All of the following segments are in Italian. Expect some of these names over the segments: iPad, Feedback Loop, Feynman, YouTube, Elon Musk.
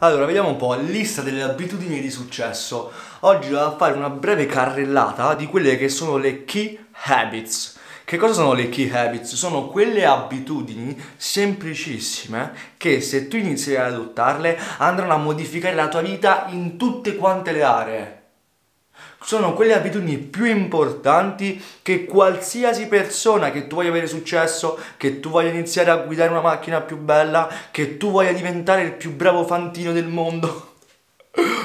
Allora, vediamo un po', lista delle abitudini di successo. Oggi vado a fare una breve carrellata di quelle che sono le key habits. Che cosa sono le key habits? Sono quelle abitudini semplicissime che se tu inizi ad adottarle andranno a modificare la tua vita in tutte quante le aree. Sono quelle abitudini più importanti che qualsiasi persona, che tu voglia avere successo, che tu voglia iniziare a guidare una macchina più bella, che tu voglia diventare il più bravo fantino del mondo,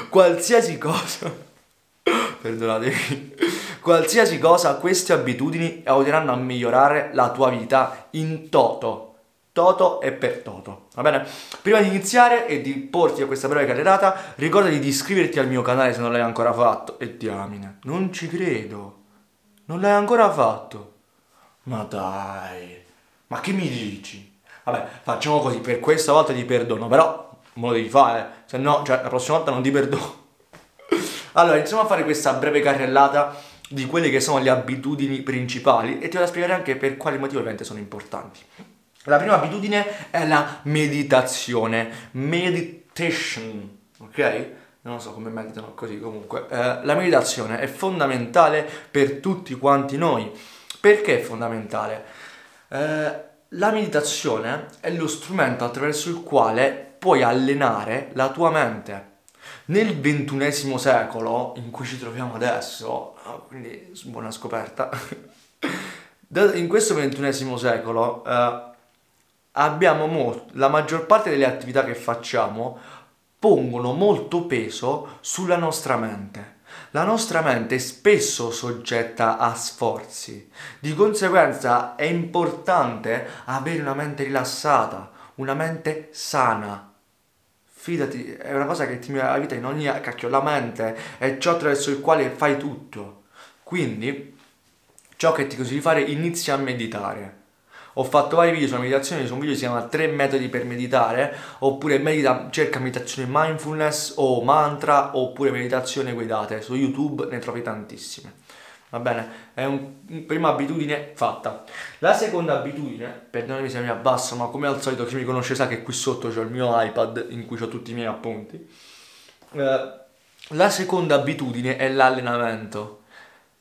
qualsiasi cosa, perdonatemi, qualsiasi cosa, queste abitudini aiuteranno a migliorare la tua vita in toto e per toto, va bene? Prima di iniziare e di porti a questa breve carrellata, ricordati di iscriverti al mio canale se non l'hai ancora fatto. E diamine, non ci credo, non l'hai ancora fatto? Ma dai, ma che mi dici? Vabbè, facciamo così, per questa volta ti perdono, però me lo devi fare, se no, cioè, la prossima volta non ti perdono. Allora, iniziamo a fare questa breve carrellata di quelle che sono le abitudini principali e ti vado a spiegare anche per quali motivi ovviamente sono importanti. La prima abitudine è la meditazione, meditation, ok? Non so come meditano così, comunque. La meditazione è fondamentale per tutti quanti noi. Perché è fondamentale? La meditazione è lo strumento attraverso il quale puoi allenare la tua mente. Nel XXI secolo, in cui ci troviamo adesso, quindi buona scoperta, in questo XXI secolo la maggior parte delle attività che facciamo pongono molto peso sulla nostra mente. La nostra mente è spesso soggetta a sforzi, di conseguenza è importante avere una mente rilassata, una mente sana. Fidati, è una cosa che ti mette la vita in ogni cacchio, la mente è ciò attraverso il quale fai tutto. Quindi, ciò che ti consiglio di fare, inizia a meditare. Ho fatto vari video sulla meditazione, su un video che si chiama 3 metodi per meditare, oppure cerca meditazione mindfulness o mantra, oppure meditazione guidate, su YouTube ne trovi tantissime. Va bene, è una prima abitudine fatta. La seconda abitudine, perdonami se mi abbasso, ma come al solito chi mi conosce sa che qui sotto c'ho il mio iPad in cui ho tutti i miei appunti. La seconda abitudine è l'allenamento.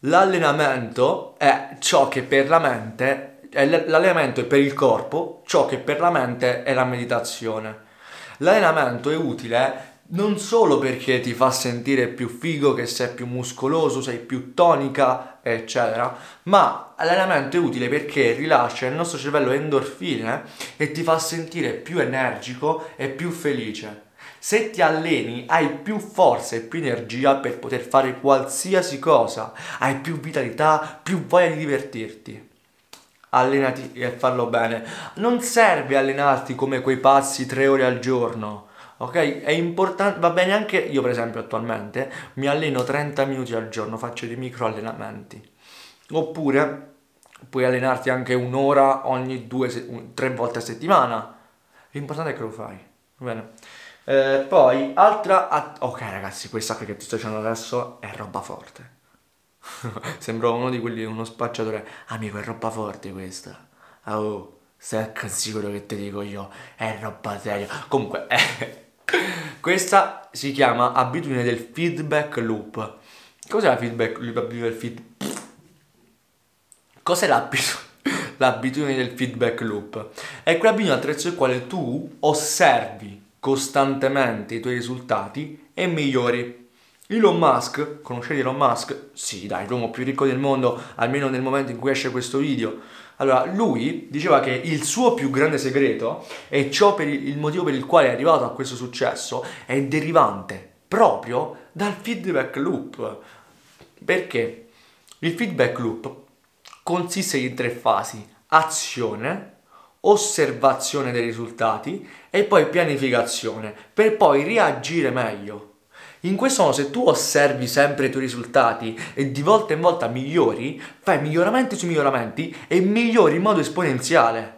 L'allenamento è ciò che per la mente, l'allenamento è per il corpo, ciò che per la mente è la meditazione. L'allenamento è utile non solo perché ti fa sentire più figo, che sei più muscoloso, sei più tonica, eccetera, ma l'allenamento è utile perché rilascia il nostro cervello endorfine e ti fa sentire più energico e più felice. Se ti alleni hai più forza e più energia per poter fare qualsiasi cosa, hai più vitalità, più voglia di divertirti. Allenati e farlo bene. Non serve allenarti come quei pazzi 3 ore al giorno. Ok? È importante, va bene anche io per esempio attualmente mi alleno 30 minuti al giorno, faccio dei micro allenamenti. Oppure puoi allenarti anche un'ora ogni 3 volte a settimana. L'importante è che lo fai. Bene. Poi, ok ragazzi, questa che ti sto dicendo adesso è roba forte. Sembra uno di quelli, uno spacciatore. Amico, è roba forte questa. Oh, stai sicuro che te dico io? È roba seria. Comunque, questa si chiama abitudine del feedback loop. Cos'è la feedback loop? Cos'è l'abitudine del feedback loop? È quell'abitudine attraverso il quale tu osservi costantemente i tuoi risultati e migliori. Elon Musk, conoscete Elon Musk? Sì, dai, l'uomo più ricco del mondo, almeno nel momento in cui esce questo video. Allora, lui diceva che il suo più grande segreto, e ciò per il motivo per il quale è arrivato a questo successo, è derivante proprio dal feedback loop. Perché? Il feedback loop consiste in 3 fasi: azione, osservazione dei risultati e poi pianificazione, per poi reagire meglio. In questo modo, se tu osservi sempre i tuoi risultati e di volta in volta migliori, fai miglioramenti su miglioramenti e migliori in modo esponenziale.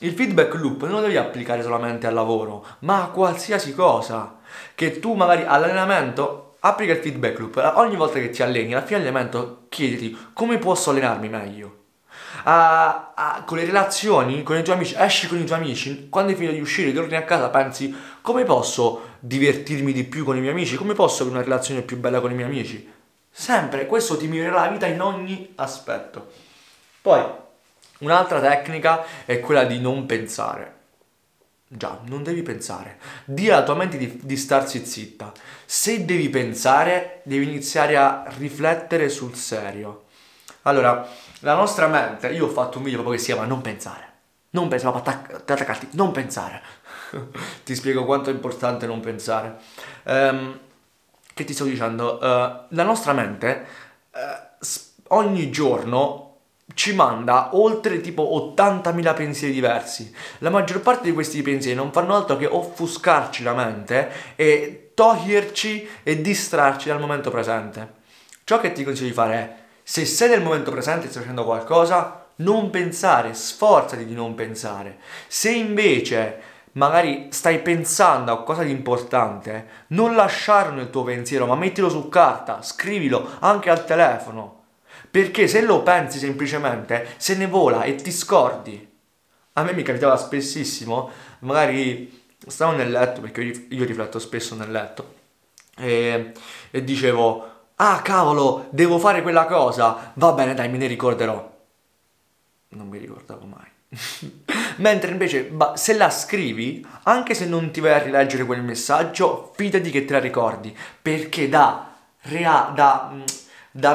Il feedback loop non lo devi applicare solamente al lavoro, ma a qualsiasi cosa. Che tu magari all'allenamento applica il feedback loop. Ogni volta che ti alleni, alla fine allenamento chiediti come posso allenarmi meglio. con le relazioni, con i tuoi amici, esci con i tuoi amici, quando hai finito di uscire, torni a casa, pensi come posso divertirmi di più con i miei amici, come posso avere una relazione più bella con i miei amici. Sempre, questo ti migliorerà la vita in ogni aspetto. Poi, un'altra tecnica è quella di non pensare. Già, non devi pensare. Dì alla tua mente di starsi zitta. Se devi pensare, devi iniziare a riflettere sul serio. Allora, la nostra mente, io ho fatto un video proprio che si chiama Non pensare. Non pensare, ma attaccarti, non pensare. Ti spiego quanto è importante non pensare. Che ti sto dicendo? La nostra mente ogni giorno ci manda oltre tipo 80.000 pensieri diversi. La maggior parte di questi pensieri non fanno altro che offuscarci la mente e toglierci e distrarci dal momento presente. Ciò che ti consiglio di fare è, se sei nel momento presente e stai facendo qualcosa, non pensare, sforzati di non pensare. Se invece magari stai pensando a qualcosa di importante, non lasciarlo nel tuo pensiero, ma mettilo su carta, scrivilo anche al telefono. Perché se lo pensi semplicemente, se ne vola e ti scordi. A me mi capitava spessissimo, magari stavo nel letto, perché io rifletto spesso nel letto, e dicevo, ah cavolo, devo fare quella cosa, va bene dai, me ne ricorderò. Non mi ricordavo mai. Mentre invece, se la scrivi, anche se non ti vai a rileggere quel messaggio, fidati che te la ricordi, perché da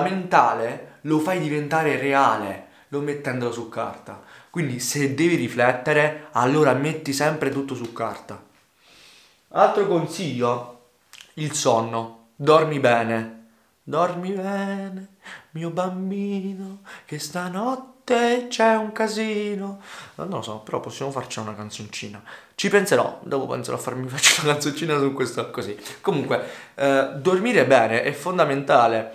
mentale lo fai diventare reale, lo mettendolo su carta. Quindi se devi riflettere, allora metti sempre tutto su carta. Altro consiglio, il sonno. Dormi bene. Dormi bene, mio bambino, che stanotte c'è un casino. Non lo so, però possiamo farci una canzoncina. Ci penserò, dopo penserò a farmi una canzoncina su questo, così. Comunque, dormire bene è fondamentale.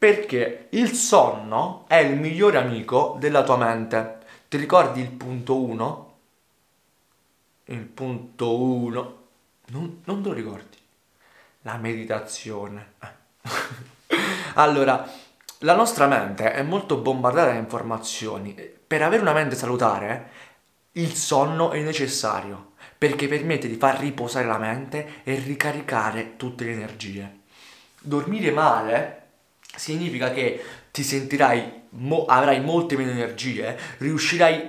Perché il sonno è il migliore amico della tua mente. Ti ricordi il punto 1? Il punto 1. Non te lo ricordi? La meditazione. Allora, la nostra mente è molto bombardata da informazioni. Per avere una mente salutare, il sonno è necessario. Perché permette di far riposare la mente e ricaricare tutte le energie. Dormire male significa che ti sentirai, avrai molte meno energie,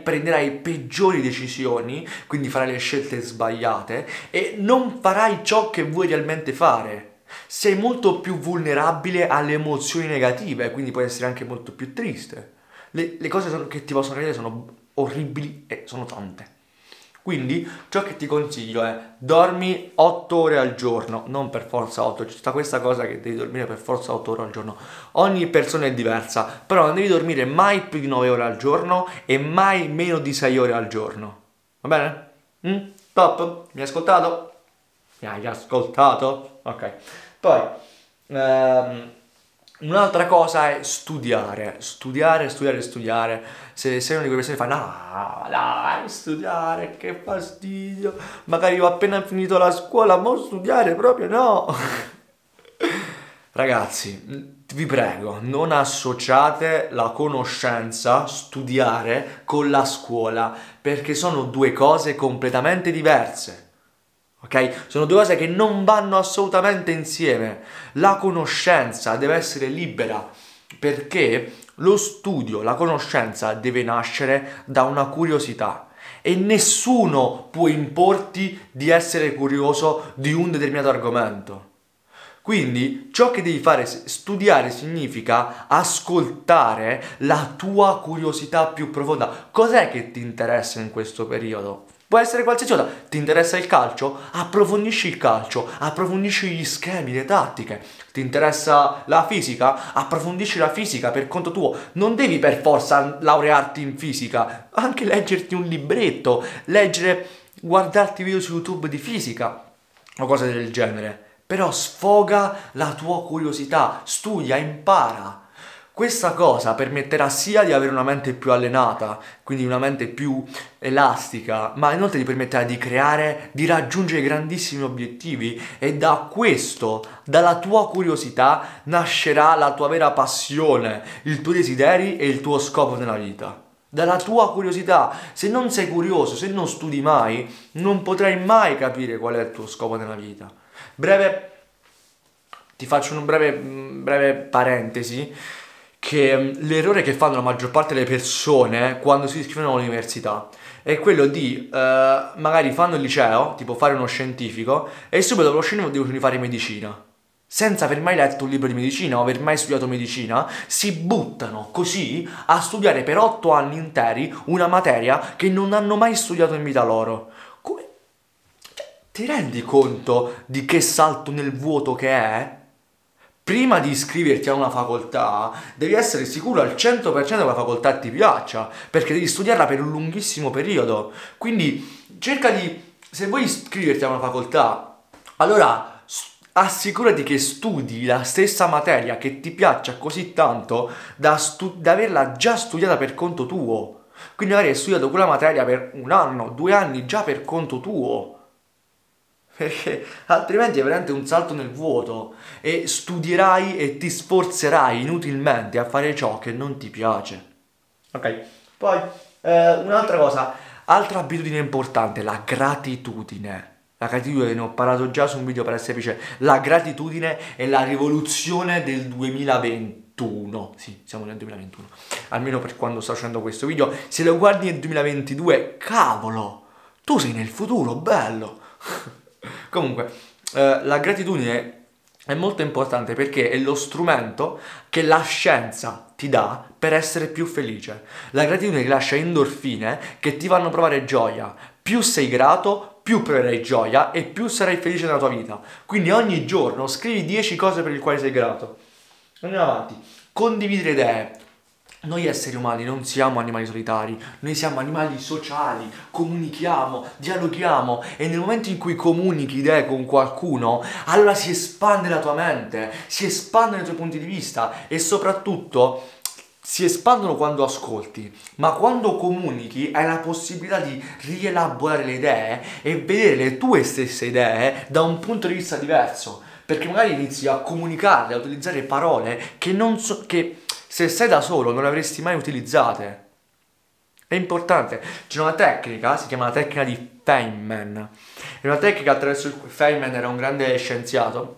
prenderai peggiori decisioni, quindi farai le scelte sbagliate e non farai ciò che vuoi realmente fare. Sei molto più vulnerabile alle emozioni negative, quindi puoi essere anche molto più triste. Le cose che ti possono arrivare sono orribili e sono tante. Quindi ciò che ti consiglio è dormi 8 ore al giorno, non per forza 8, c'è tutta questa cosa che devi dormire per forza 8 ore al giorno. Ogni persona è diversa, però non devi dormire mai più di 9 ore al giorno e mai meno di 6 ore al giorno. Va bene? Top? Mi hai ascoltato? Mi hai ascoltato? Ok. Poi, un'altra cosa è studiare, studiare, studiare, studiare. Se sei una di quelle persone che fa no, studiare, che fastidio, magari ho appena finito la scuola, ma studiare proprio no. Ragazzi, vi prego, non associate la conoscenza, studiare, con la scuola, perché sono due cose completamente diverse. Ok? Sono due cose che non vanno assolutamente insieme. La conoscenza deve essere libera, perché lo studio, la conoscenza deve nascere da una curiosità e nessuno può importi di essere curioso di un determinato argomento. Quindi ciò che devi fare, studiare, significa ascoltare la tua curiosità più profonda. Cos'è che ti interessa in questo periodo? Può essere qualsiasi cosa. Ti interessa il calcio? Approfondisci il calcio, approfondisci gli schemi, le tattiche. Ti interessa la fisica? Approfondisci la fisica per conto tuo. Non devi per forza laurearti in fisica, anche leggerti un libretto, guardarti video su YouTube di fisica o cose del genere. Però sfoga la tua curiosità, studia, impara. Questa cosa permetterà sia di avere una mente più allenata, quindi una mente più elastica, ma inoltre ti permetterà di creare, di raggiungere grandissimi obiettivi e da questo, dalla tua curiosità, nascerà la tua vera passione, i tuoi desideri e il tuo scopo nella vita. dalla tua curiosità. Se non sei curioso, se non studi mai, non potrai mai capire qual è il tuo scopo nella vita. Ti faccio un breve parentesi, che l'errore che fanno la maggior parte delle persone quando si iscrivono all'università è quello di magari fanno il liceo, tipo fare uno scientifico, e subito dopo lo scientifico devono fare medicina. Senza aver mai letto un libro di medicina o aver mai studiato medicina, si buttano così a studiare per 8 anni interi una materia che non hanno mai studiato in vita loro. Come? Cioè, ti rendi conto di che salto nel vuoto che è? Prima di iscriverti a una facoltà, devi essere sicuro al 100% che la facoltà ti piaccia, perché devi studiarla per un lunghissimo periodo. Quindi, se vuoi iscriverti a una facoltà, allora assicurati che studi la stessa materia che ti piaccia così tanto da averla già studiata per conto tuo. Quindi magari hai studiato quella materia per 1 anno, 2 anni già per conto tuo, perché altrimenti è veramente un salto nel vuoto e studierai e ti sforzerai inutilmente a fare ciò che non ti piace. Ok, poi un'altra cosa, altra abitudine importante, la gratitudine. La gratitudine, ne ho parlato già su un video per essere semplice. La gratitudine è la rivoluzione del 2021. Sì, siamo nel 2021. Almeno per quando sto facendo questo video. Se lo guardi nel 2022, cavolo, tu sei nel futuro, bello. Comunque, la gratitudine è molto importante perché è lo strumento che la scienza ti dà per essere più felice. La gratitudine rilascia endorfine che ti fanno provare gioia. Più sei grato, più proverai gioia e più sarai felice nella tua vita. Quindi ogni giorno scrivi 10 cose per le quali sei grato. Andiamo avanti. Condividere idee. Noi esseri umani non siamo animali solitari, noi siamo animali sociali, comunichiamo, dialoghiamo, e nel momento in cui comunichi idee con qualcuno, allora si espande la tua mente, si espandono i tuoi punti di vista e soprattutto si espandono quando ascolti, ma quando comunichi hai la possibilità di rielaborare le idee e vedere le tue stesse idee da un punto di vista diverso, perché magari inizi a comunicarle, a utilizzare parole che se sei da solo non avresti mai utilizzate. È importante. C'è una tecnica, si chiama la tecnica di Feynman. È una tecnica attraverso cui Feynman era un grande scienziato,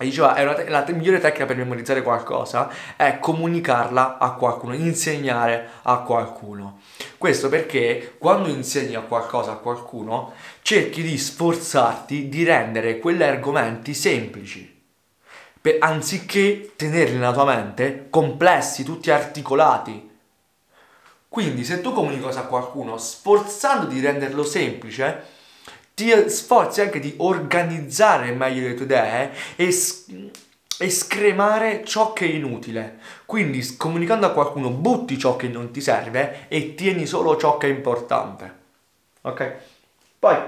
e diceva, la migliore tecnica per memorizzare qualcosa è comunicarla a qualcuno, insegnare a qualcuno. Questo perché quando insegni a qualcosa a qualcuno, cerchi di sforzarti di rendere quegli argomenti semplici, anziché tenerli nella tua mente complessi, tutti articolati. Quindi se tu comunichi cosa a qualcuno sforzandoti di renderlo semplice, ti sforzi anche di organizzare meglio le tue idee e scremare ciò che è inutile. Quindi comunicando a qualcuno butti ciò che non ti serve e tieni solo ciò che è importante. Ok? Poi,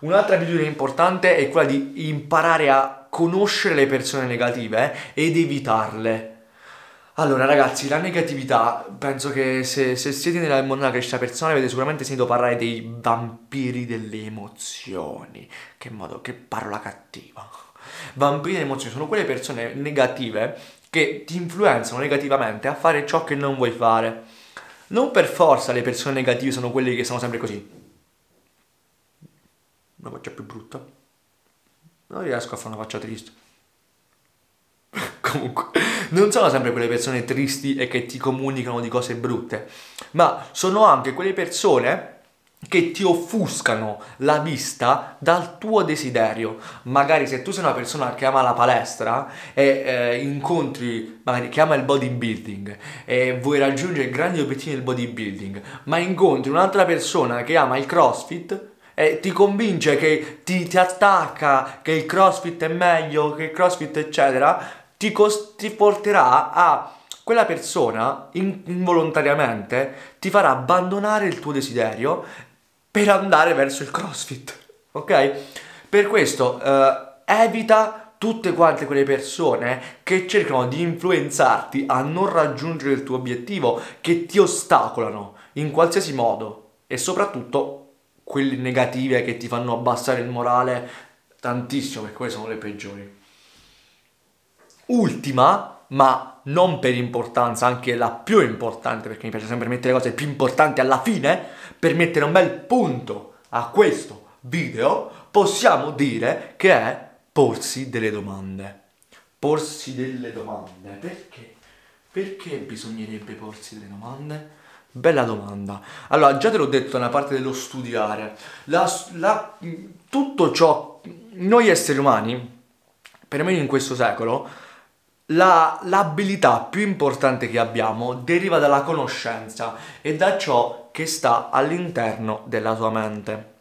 un'altra abitudine importante è quella di imparare a conoscere le persone negative ed evitarle. Allora ragazzi, la negatività, penso che se siete nel mondo della crescita personale avete sicuramente sentito parlare dei vampiri delle emozioni. Che parola cattiva. Vampiri delle emozioni sono quelle persone negative che ti influenzano negativamente a fare ciò che non vuoi fare. Non per forza le persone negative sono quelle che sono sempre così. Una faccia più brutta. Non riesco a fare una faccia triste. Comunque, non sono sempre quelle persone tristi e che ti comunicano di cose brutte, ma sono anche quelle persone che ti offuscano la vista dal tuo desiderio. Magari se tu sei una persona che ama la palestra e incontri, magari che ama il bodybuilding e vuoi raggiungere grandi obiettivi nel bodybuilding, ma incontri un'altra persona che ama il crossfit e ti convince, che ti attacca, che il crossfit è meglio, che il crossfit eccetera, ti porterà a quella persona involontariamente, ti farà abbandonare il tuo desiderio per andare verso il crossfit, ok? Per questo evita tutte quante quelle persone che cercano di influenzarti a non raggiungere il tuo obiettivo, che ti ostacolano in qualsiasi modo, e soprattutto quelle negative che ti fanno abbassare il morale tantissimo, perché quelle sono le peggiori. Ultima, ma non per importanza, anche la più importante, perché mi piace sempre mettere le cose più importanti alla fine, per mettere un bel punto a questo video, possiamo dire che è porsi delle domande. Porsi delle domande, perché? Perché bisognerebbe porsi delle domande? Bella domanda. Allora, già te l'ho detto nella parte dello studiare, tutto ciò, noi esseri umani, perlomeno in questo secolo, l'abilità più importante che abbiamo deriva dalla conoscenza e da ciò che sta all'interno della tua mente.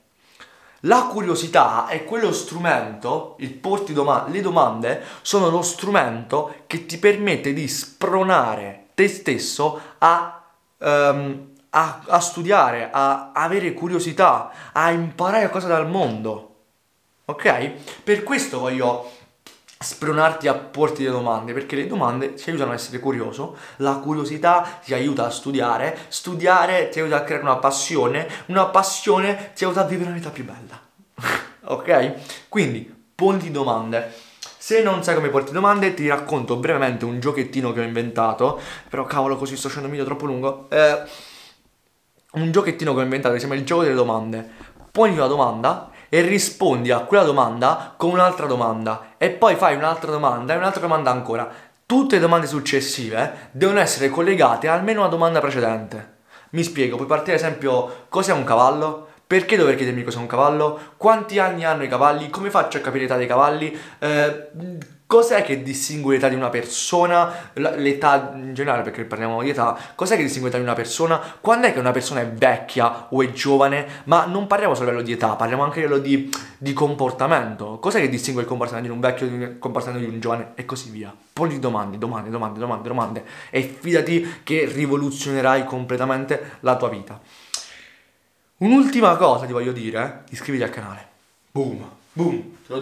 La curiosità è quello strumento, le domande sono lo strumento che ti permette di spronare te stesso a studiare, a avere curiosità, a imparare cose dal mondo, ok? Per questo voglio spronarti a porti delle domande, perché le domande ti aiutano a essere curioso, la curiosità ti aiuta a studiare, studiare ti aiuta a creare una passione ti aiuta a vivere una vita più bella, ok? Quindi ponti domande. Se non sai come porti domande, ti racconto brevemente un giochettino che ho inventato, però cavolo, così sto facendo un video troppo lungo. Un giochettino che ho inventato che si chiama il gioco delle domande. Poni una domanda e rispondi a quella domanda con un'altra domanda, e poi fai un'altra domanda e un'altra domanda ancora. Tutte le domande successive devono essere collegate a almeno una domanda precedente. Mi spiego, puoi partire ad esempio: cos'è un cavallo? Perché dover chiedermi cos'è un cavallo? Quanti anni hanno i cavalli? Come faccio a capire l'età dei cavalli? Cos'è che distingue l'età di una persona? L'età in generale, perché parliamo di età. Cos'è che distingue l'età di una persona? Quando è che una persona è vecchia o è giovane? Ma non parliamo solo a livello di età, parliamo anche a livello di comportamento. Cos'è che distingue il comportamento di un vecchio dal comportamento di un giovane? E così via. Poni domande. E fidati che rivoluzionerai completamente la tua vita. Un'ultima cosa ti voglio dire, iscriviti al canale. Boom, boom, te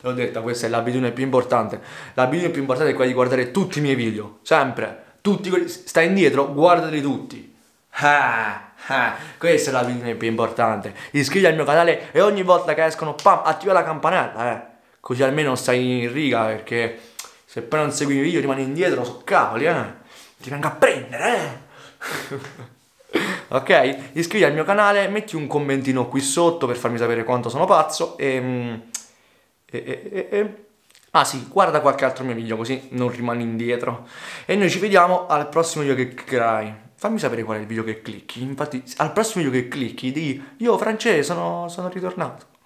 l'ho detta, questa è l'abitudine più importante. L'abitudine più importante è quella di guardare tutti i miei video, sempre, tutti quelli, stai indietro, guardateli tutti. Questa è l'abitudine più importante. Iscriviti al mio canale e ogni volta che escono, pam, attiva la campanella, così almeno stai in riga, perché se poi non segui i video rimani indietro, so cavoli, ti vengo a prendere, Ok? Iscriviti al mio canale, metti un commentino qui sotto per farmi sapere quanto sono pazzo Ah sì, guarda qualche altro mio video così non rimani indietro. E noi ci vediamo al prossimo video che cliccherai. Fammi sapere qual è il video che clicchi. Infatti al prossimo video che clicchi di: io Francesco sono ritornato.